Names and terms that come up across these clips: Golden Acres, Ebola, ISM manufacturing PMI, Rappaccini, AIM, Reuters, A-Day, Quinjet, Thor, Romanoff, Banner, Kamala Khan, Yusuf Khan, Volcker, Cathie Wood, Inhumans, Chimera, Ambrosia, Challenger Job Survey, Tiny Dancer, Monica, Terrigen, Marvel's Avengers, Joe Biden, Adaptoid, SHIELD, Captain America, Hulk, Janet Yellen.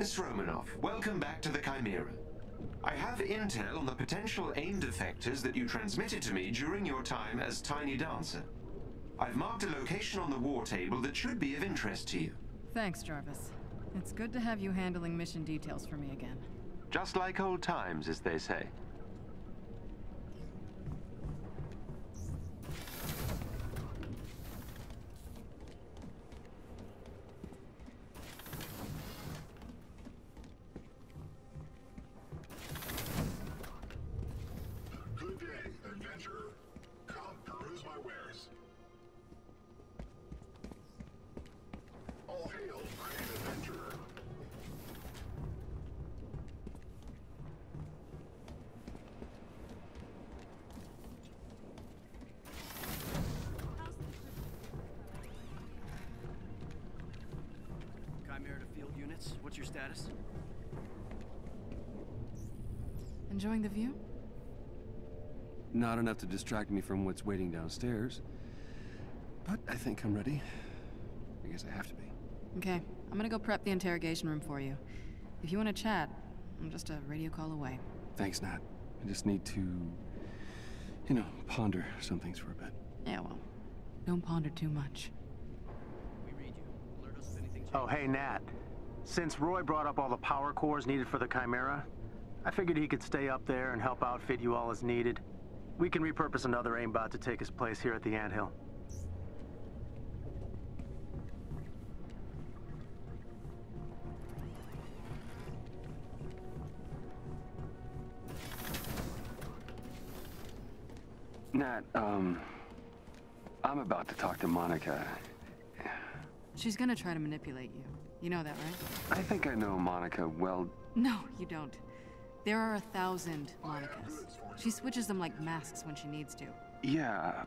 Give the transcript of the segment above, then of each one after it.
Miss Romanoff, welcome back to the Chimera. I have intel on the potential AIM defectors that you transmitted to me during your time as Tiny Dancer. I've marked a location on the war table that should be of interest to you. Thanks, Jarvis. It's good to have you handling mission details for me again. Just like old times, as they say. What's your status? Enjoying the view? Not enough to distract me from what's waiting downstairs. But I think I'm ready. I guess I have to be. Okay, I'm gonna go prep the interrogation room for you. If you want to chat, I'm just a radio call away. Thanks, Nat. I just need to, you know, ponder some things for a bit. Yeah, well, don't ponder too much. We read you. Alert us if anything changes. Oh, hey, Nat. Since Roy brought up all the power cores needed for the Chimera, I figured he could stay up there and help outfit you all as needed. We can repurpose another aimbot to take his place here at the Anthill. Nat, I'm about to talk to Monica. She's gonna try to manipulate you. You know that, right? I think I know Monica well. No, you don't. There are 1,000 Monicas. She switches them like masks when she needs to. Yeah.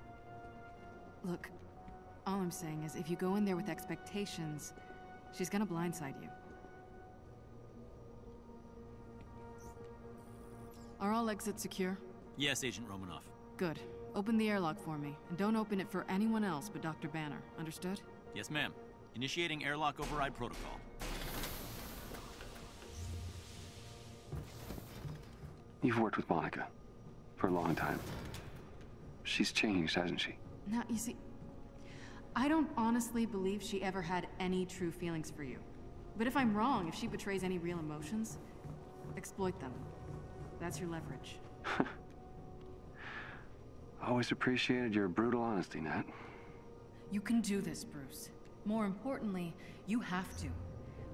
Look, all I'm saying is if you go in there with expectations, she's gonna blindside you. Are all exits secure? Yes, Agent Romanoff. Good. Open the airlock for me, and don't open it for anyone else but Dr. Banner. Understood? Yes, ma'am. Initiating airlock override protocol. You've worked with Monica for a long time. She's changed, hasn't she? Now, you see, I don't honestly believe she ever had any true feelings for you. But if I'm wrong, if she betrays any real emotions, exploit them. That's your leverage. Always appreciated your brutal honesty, Nat. You can do this, Bruce. More importantly, you have to.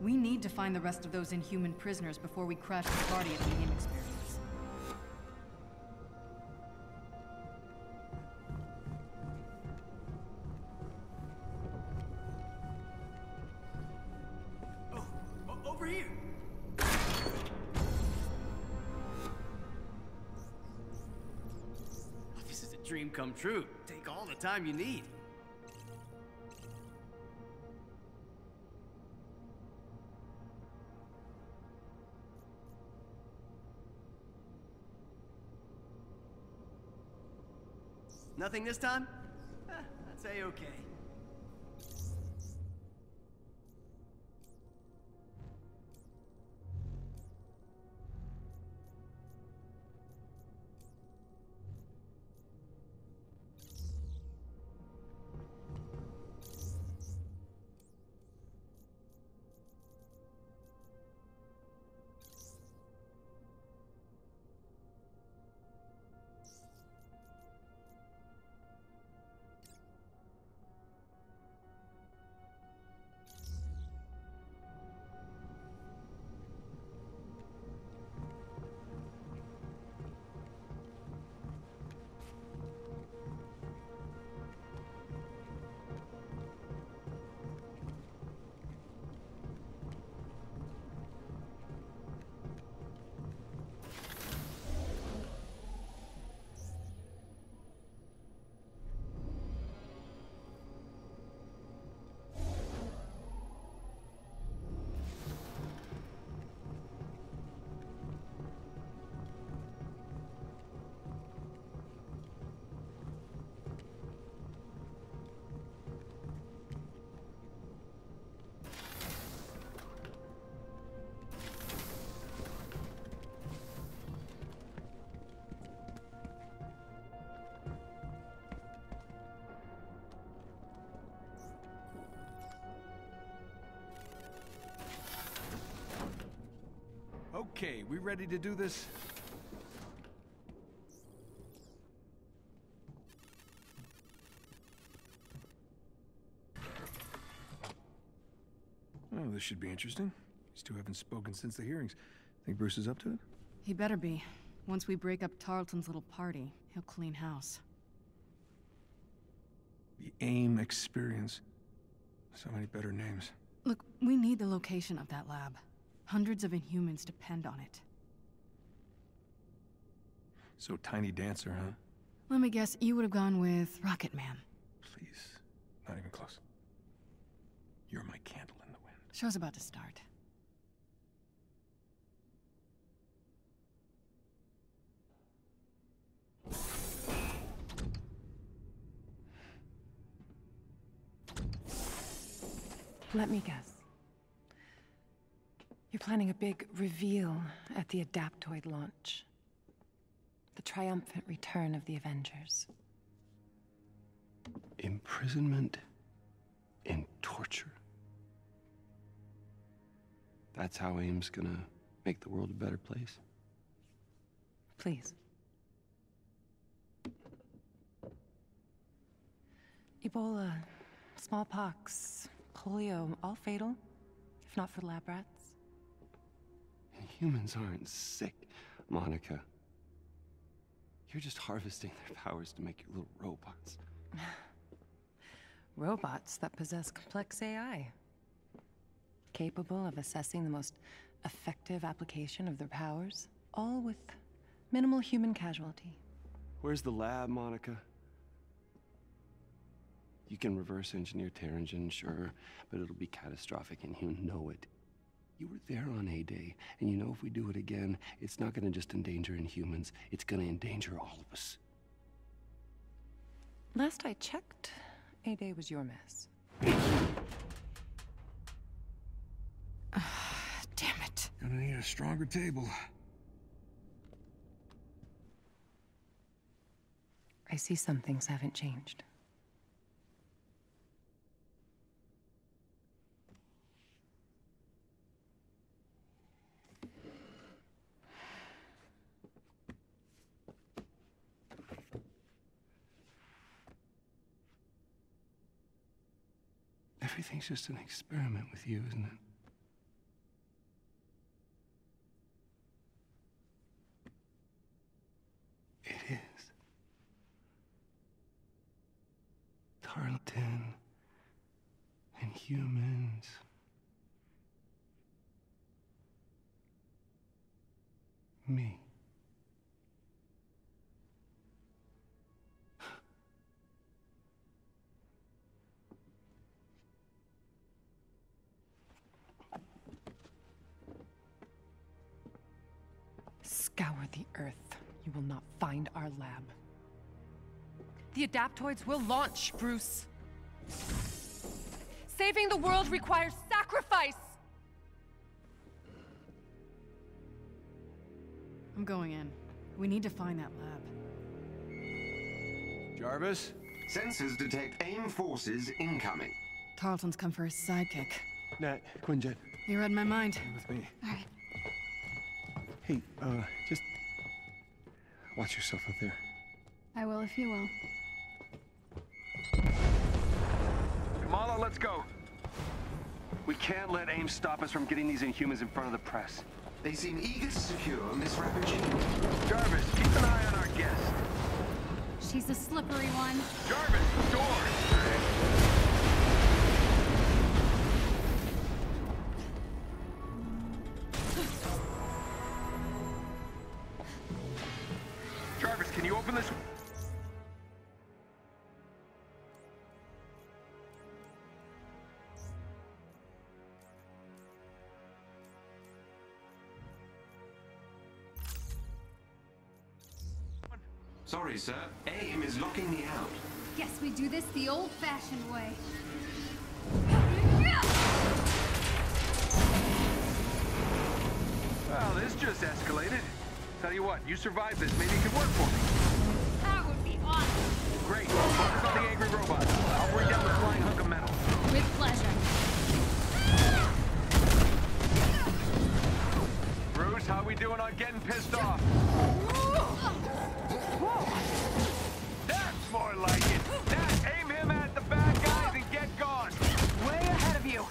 We need to find the rest of those inhuman prisoners before we crash the party at the AIM experience. Oh, this is a dream come true. Take all the time you need. Nothing this time? I'd say okay. Okay, we ready to do this? Well, this should be interesting. These two haven't spoken since the hearings. Think Bruce is up to it? He better be. Once we break up Tarleton's little party, he'll clean house. The AIM experience. So many better names. Look, we need the location of that lab. Hundreds of Inhumans depend on it. So Tiny Dancer, huh? Let me guess, you would have gone with Rocket Man. Please, not even close. You're my candle in the wind. Show's about to start. Let me guess. You're planning a big reveal at the Adaptoid launch. The triumphant return of the Avengers. Imprisonment and torture. That's how AIM's gonna make the world a better place. Please. Ebola, smallpox, polio, all fatal, if not for lab rats. Humans aren't sick, Monica. You're just harvesting their powers to make your little robots. Robots that possess complex AI. Capable of assessing the most effective application of their powers, all with minimal human casualty. Where's the lab, Monica? You can reverse engineer Terrigen, sure, but it'll be catastrophic and he'll know it. You were there on A-Day, and you know if we do it again, it's not gonna just endanger Inhumans, it's gonna endanger all of us. Last I checked, A-Day was your mess. Damn it. Gonna need a stronger table. I see some things haven't changed. Everything's just an experiment with you, isn't it? It is. Tarleton and humans. Me. Scour the Earth. You will not find our lab. The Adaptoids will launch, Bruce. Saving the world requires sacrifice! I'm going in. We need to find that lab. Jarvis? Sensors detect AIM forces incoming. Tarleton's come for his sidekick. Nat, Quinjet. You read my mind. Stay with me. All right. Hey, just watch yourself out there. I will if you will. Kamala, let's go. We can't let AIM stop us from getting these Inhumans in front of the press. They seem eager to secure Ms. Rappaccini. Jarvis, keep an eye on our guest. She's a slippery one. Jarvis, door! Can you open this? Sorry, sir. AIM is locking me out. Guess we do this the old-fashioned way. Well, this just escalated. Tell you what, you survived this. Maybe you could work for me. That would be awesome. Great. Focus on the angry robots. I'll bring down the flying hunk of metal. With pleasure. Bruce, how we doing on getting pissed off? That's more like it. Now aim him at the bad guys and get gone. Way ahead of you.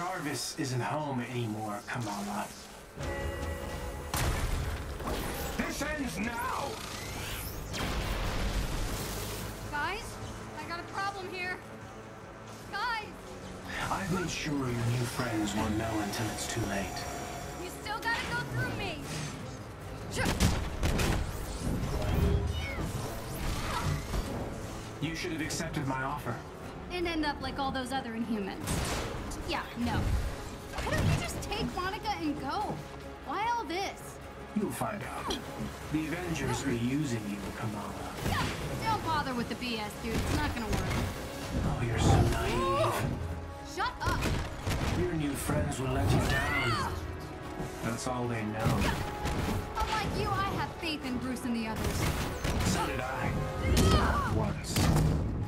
Jarvis isn't home anymore, Kamala. This ends now! Guys, I got a problem here. Guys! I've made sure your new friends won't know until it's too late. You still gotta go through me! You should have accepted my offer. And end up like all those other Inhumans. Yeah, no. Why don't you just take Monica and go? Why all this? You'll find out. The Avengers are using you, Kamala. Don't bother with the BS, dude. It's not gonna work. Oh, you're so naive. Shut up! Your new friends will let you down. That's all they know. Unlike you, I have faith in Bruce and the others. So did I. Not once.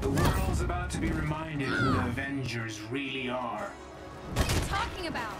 The world's about to be reminded who the Avengers really are. What are you talking about?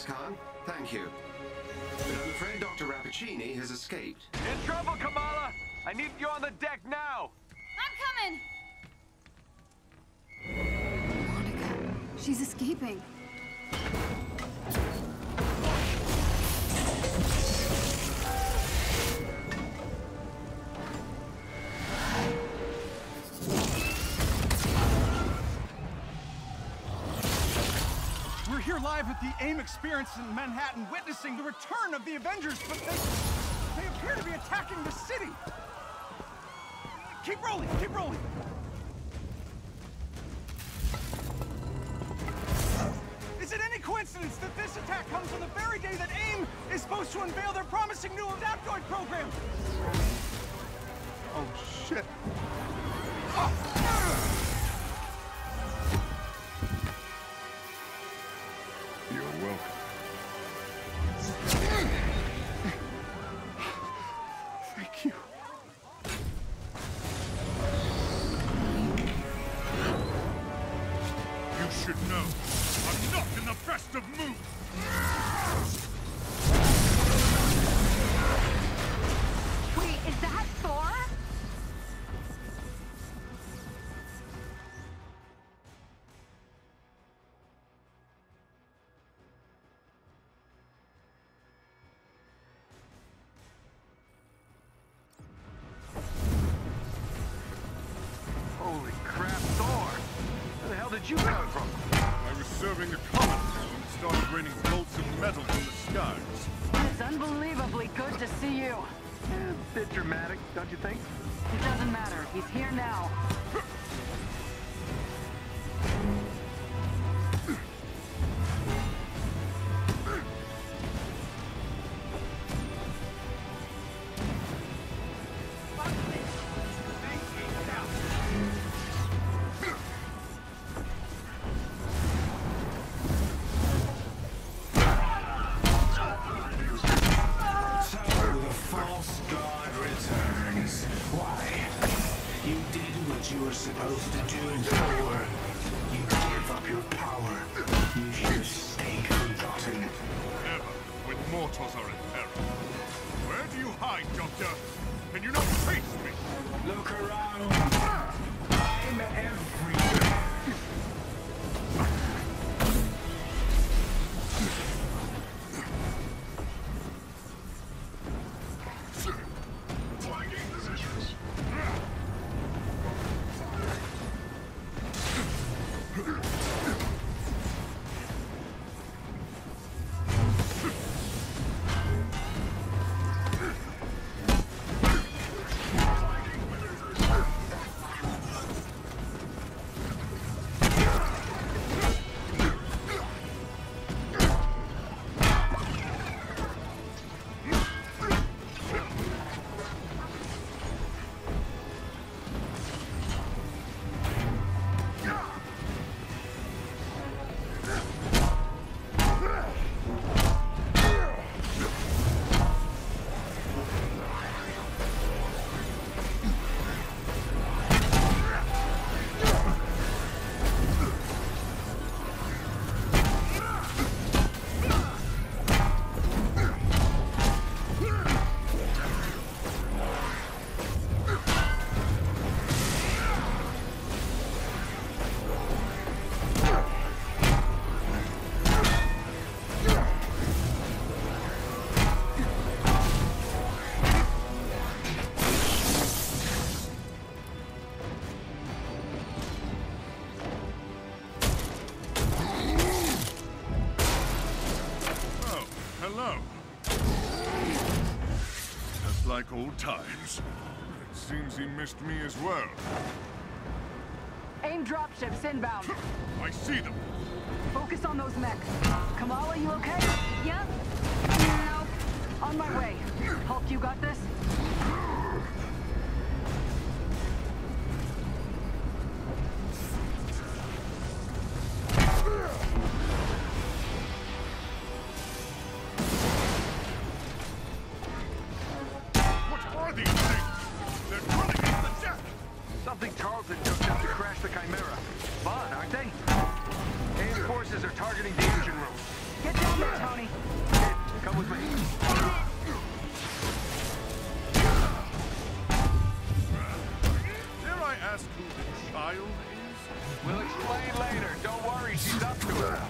Ms. Khan. Thank you. But I'm afraid Dr. Rappaccini has escaped. In trouble, Kamala! I need you on the deck now! I'm coming! Monica, she's escaping. We're here live at the AIM experience in Manhattan, witnessing the return of the Avengers, but they appear to be attacking the city. Keep rolling, keep rolling. Is it any coincidence that this attack comes on the very day that AIM is supposed to unveil their promising new Adaptoid program? Oh, shit. Oh. Thank you. You should know, I'm not in the best of moods. Wait, is that Thor? You know from? I was serving a comet when it started raining bolts of metal from the skies. It's unbelievably good to see you. Yeah, a bit dramatic, don't you think? It doesn't matter. He's here now. Like old times. It seems he missed me as well. AIM dropships inbound. I see them. Focus on those mechs. Kamala, you okay? Yeah. No. On my way. Hulk, you got this? Aren't they? AIM forces are targeting the engine room. Get down there, Tony. child is? We'll explain later. Don't worry, she's up to it.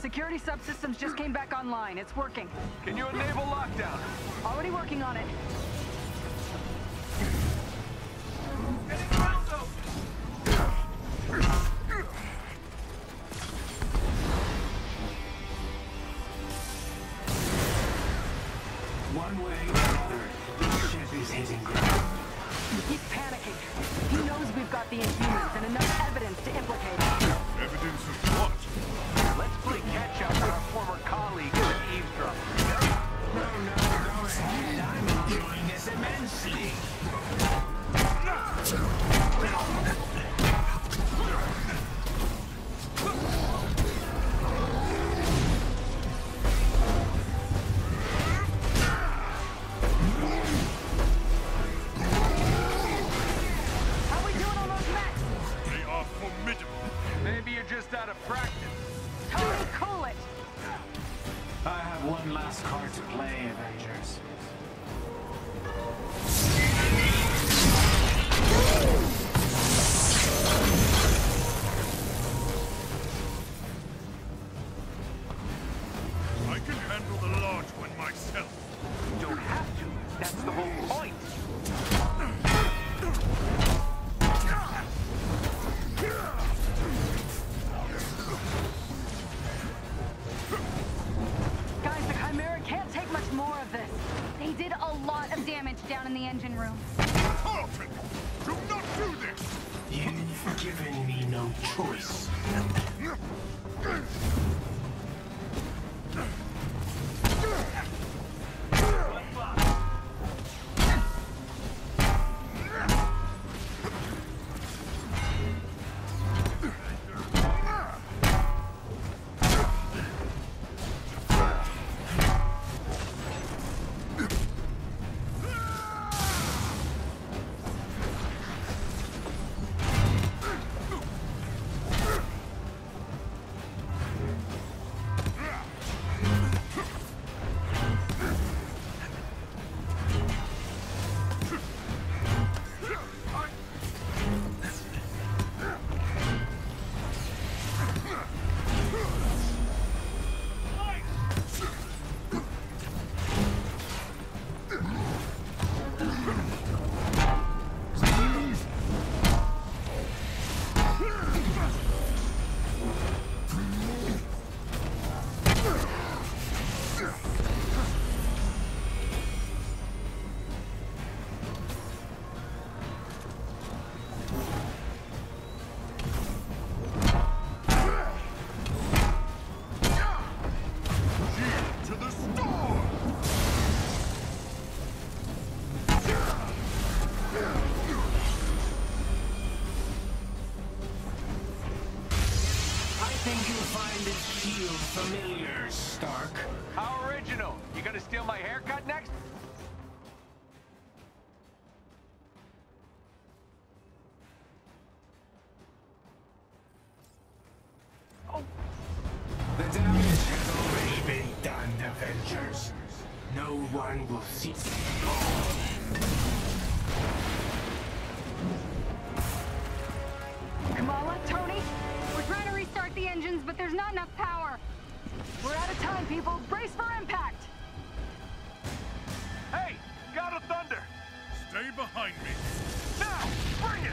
Security subsystems just came back online. It's working. Can you enable lockdown? Already working on it. One way or another, this ship is hitting ground. He's panicking. He knows we've got the Inhumans and enough evidence to implicate him. Evidence of what? Let's play catch-up with our former colleague in the eavesdrop. No, no, go ahead. I'm enjoying this immensely. How are we doing on those mechs? They are formidable. Maybe you're just out of practice. Call it. I have one last card to play, Avengers. I can handle the large one myself. You don't have to. That's the whole point. Down in the engine room. Tarleton, do not do this! You've given me no choice. find this shield familiar, Stark. How original. You gonna steal my haircut next? Oh. The damage has already been done, Avengers. No one will see it. Kamala, Tony? We're trying to restart the engines, but there's not enough power. We're out of time, people. Brace for impact! Hey! God of Thunder! Stay behind me! Now! Bring it!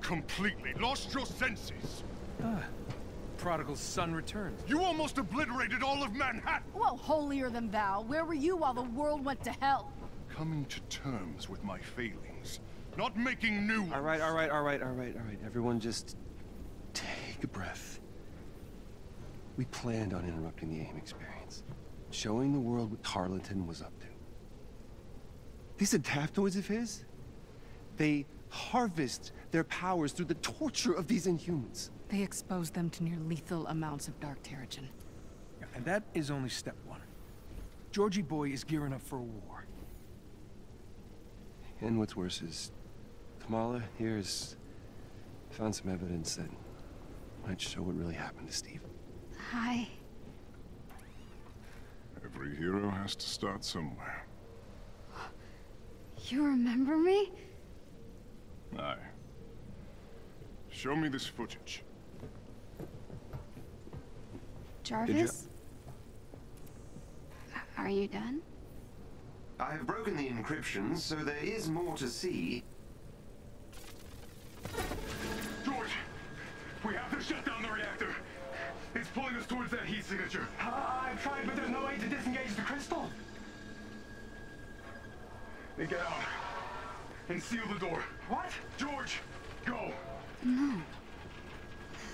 Completely lost your senses. Prodigal son returned. You almost obliterated all of Manhattan. Well, holier than thou. Where were you while the world went to hell? Coming to terms with my failings, not making new ones. All right. Everyone, just take a breath. We planned on interrupting the AIM experience, showing the world what Tarleton was up to. These adaptoids of his, they harvest their powers through the torture of these Inhumans. They expose them to near lethal amounts of dark Terrigen. And that is only step one. Georgie boy is gearing up for a war. And what's worse is, Kamala here has found some evidence that might show what really happened to Steve. Hi. Every hero has to start somewhere. You remember me? Aye. Show me this footage. Jarvis? Are you done? I have broken the encryption, so there is more to see. George! We have to shut down the reactor! It's pulling us towards that heat signature. I've tried, but there's no way to disengage the crystal. Then get out. And seal the door. What? George, go! No.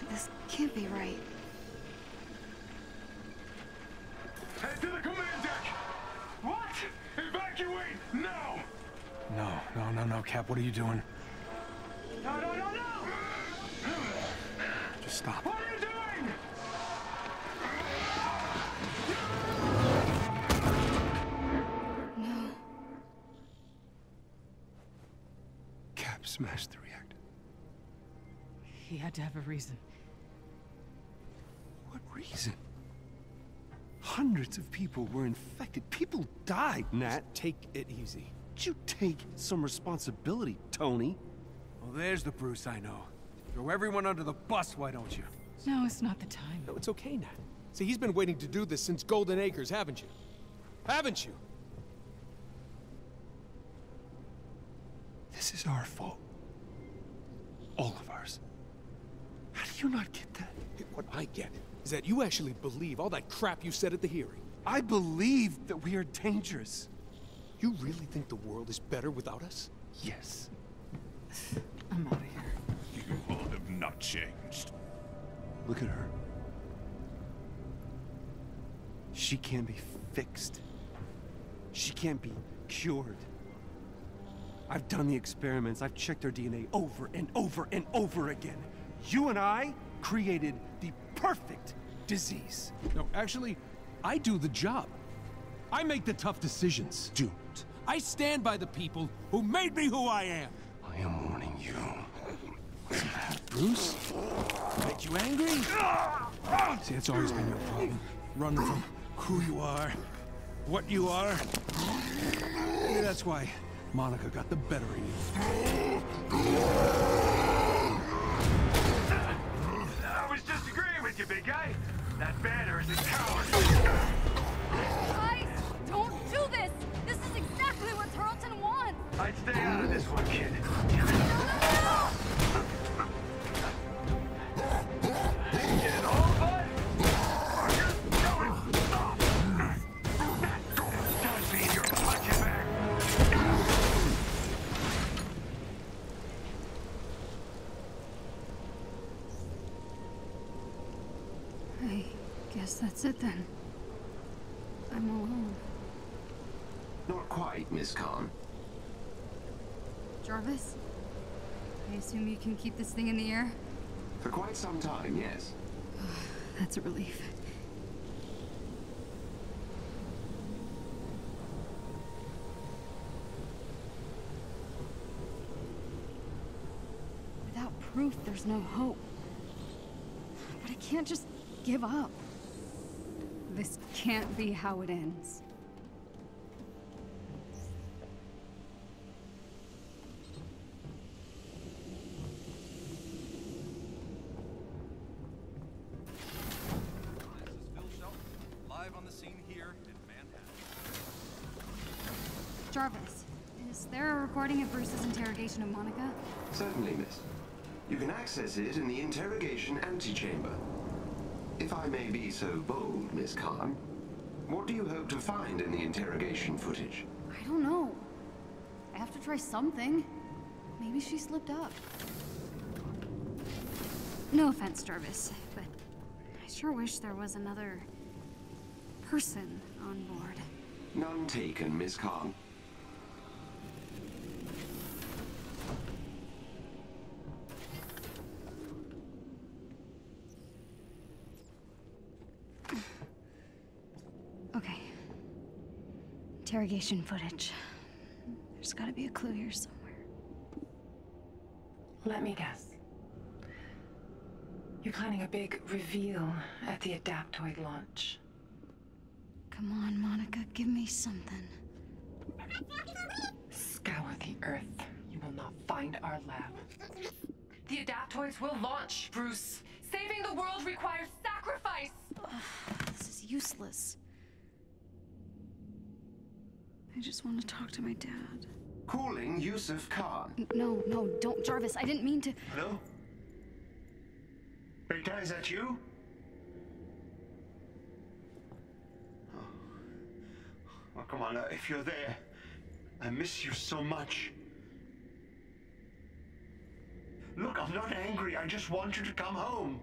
This can't be right. Head to the command deck! What? Evacuate now! No, Cap, what are you doing? No! Just stop. What are you doing? Smashed the reactor. He had to have a reason. What reason? Hundreds of people were infected. People died, Nat. Just take it easy. You take some responsibility, Tony. Well, there's the Bruce I know. Throw everyone under the bus, why don't you? No, it's not the time. No, it's okay, Nat. See, he's been waiting to do this since Golden Acres, haven't you? Haven't you? This is our fault. All of ours. How do you not get that? What I get is that you actually believe all that crap you said at the hearing. I believe that we are dangerous. You really think the world is better without us? Yes. I'm out of here. You all have not changed. Look at her. She can't be fixed. She can't be cured. I've done the experiments, I've checked her DNA over and over again. You and I created the perfect disease. No, actually, I do the job. I make the tough decisions. Don't. I stand by the people who made me who I am. I am warning you. What's the matter, Bruce? Make you angry? See, that's always been your problem. Running from who you are, what you are. Maybe that's why Monica got the better of you. I was just agreeing with you, big guy. That Banner is a coward. Guys, don't do this! This is exactly what Tarleton wants! I'd stay out of this one, kid. I guess that's it then. I'm alone. Not quite, Ms. Khan. Jarvis? I assume you can keep this thing in the air? For quite some time, yes. That's a relief. Without proof, there's no hope. But I can't just give up. This can't be how it ends. Jarvis, is there a recording of Bruce's interrogation of Monica? Certainly, miss. You can access it in the interrogation antechamber. If I may be so bold, Miss Khan, what do you hope to find in the interrogation footage? I don't know. I have to try something. Maybe she slipped up. No offense, Jarvis, but I sure wish there was another person on board. None taken, Miss Khan. Okay. Interrogation footage. There's gotta be a clue here somewhere. Let me guess. You're planning a big reveal at the Adaptoid launch. Come on, Monica, give me something. Scour the Earth. You will not find our lab. The Adaptoids will launch, Bruce. Saving the world requires sacrifice! This is useless. I just want to talk to my dad. Calling Yusuf Khan. No, no, don't, Jarvis. I didn't mean to... Hello? Beta, is that you? Oh, come on, if you're there, I miss you so much. Look, I'm not angry. I just want you to come home.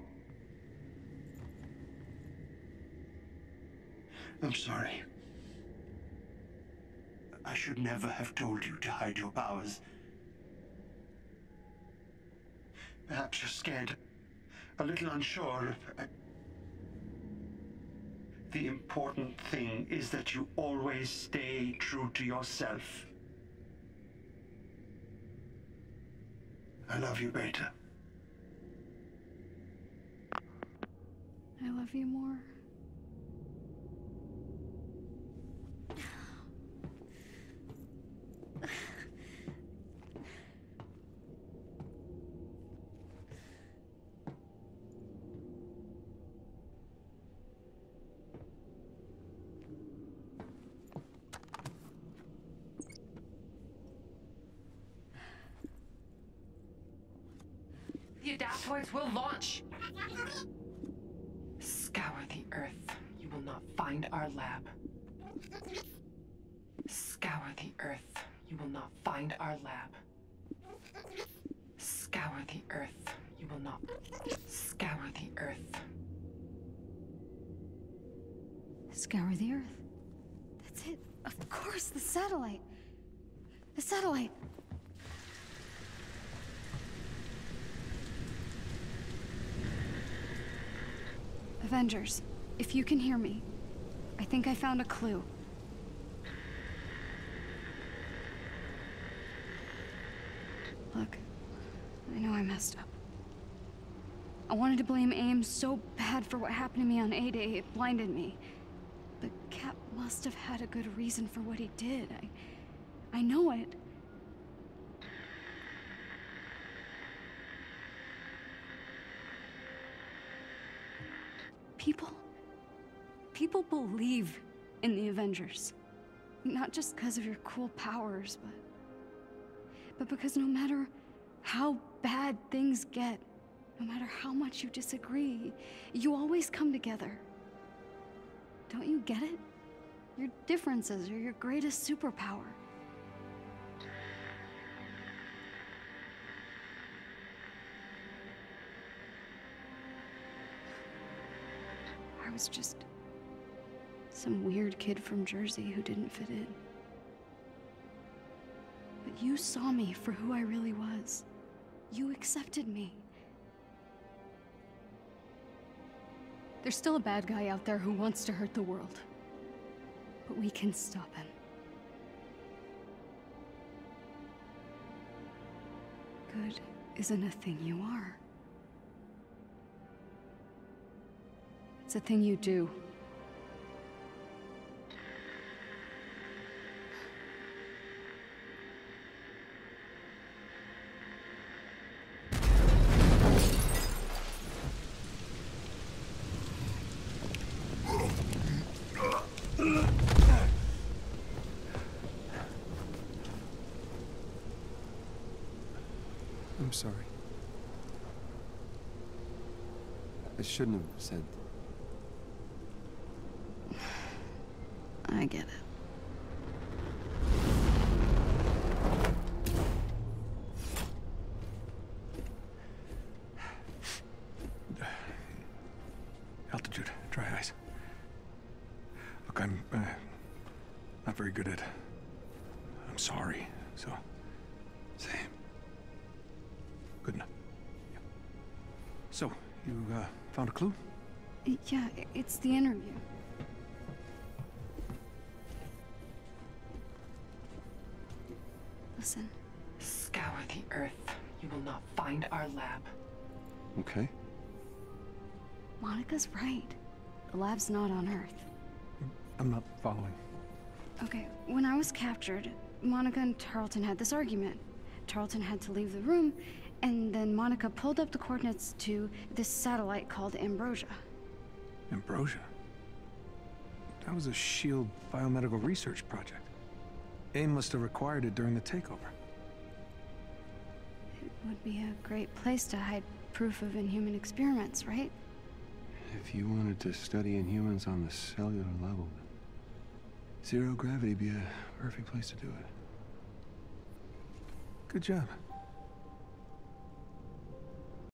I'm sorry. I should never have told you to hide your powers. Perhaps you're scared, a little unsure. The important thing is that you always stay true to yourself. I love you, Beta. I love you more. Adaptoids will launch! Scour the Earth. You will not find our lab. Scour the Earth. You will not find our lab. Scour the Earth. You will not... Scour the Earth. Scour the Earth? That's it. Of course, the satellite. The satellite. Avengers, if you can hear me, I think I found a clue. Look, I know I messed up. I wanted to blame AIM so bad for what happened to me on A-Day, it blinded me. But Cap must have had a good reason for what he did. I know it. People believe in the Avengers, not just because of your cool powers, but because no matter how bad things get, no matter how much you disagree, you always come together. Don't you get it? Your differences are your greatest superpower. was just some weird kid from Jersey who didn't fit in. But you saw me for who I really was. You accepted me. There's still a bad guy out there who wants to hurt the world. But we can stop him. Good isn't a thing you are. It's a thing you do. I'm sorry. I shouldn't have said that. I get it. Altitude, dry ice. Look, I'm not very good at... I'm sorry, so... Same. Good enough. Yeah. So, you found a clue? Yeah, it's the interview. Listen. Scour the earth. You will not find our lab. Okay. Monica's right. The lab's not on Earth. I'm not following. Okay, when I was captured, Monica and Tarleton had this argument. Tarleton had to leave the room, and then Monica pulled up the coordinates to this satellite called Ambrosia. Ambrosia? That was a SHIELD biomedical research project. AIM must have required it during the takeover. It would be a great place to hide proof of inhuman experiments, right? If you wanted to study inhumans on the cellular level, zero gravity would be a perfect place to do it. Good job.